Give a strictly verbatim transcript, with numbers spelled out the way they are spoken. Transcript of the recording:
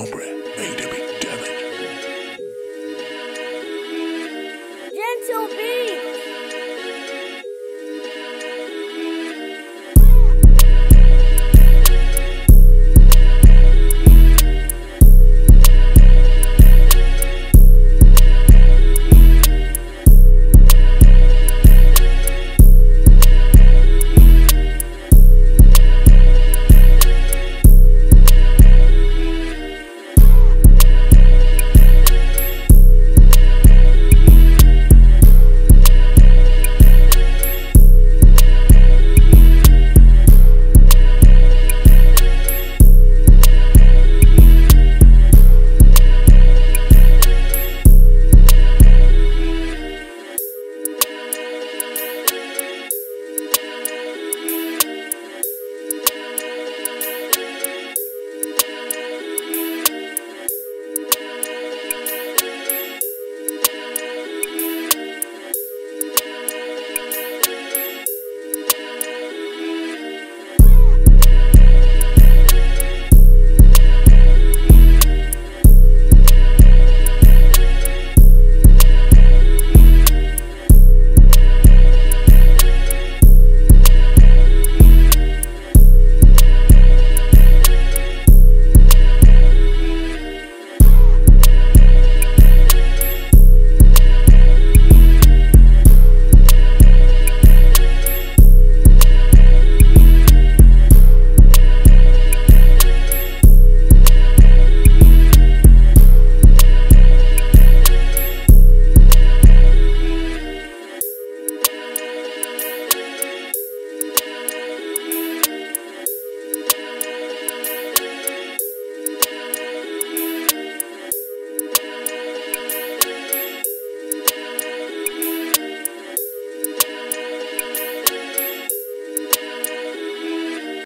Ombre.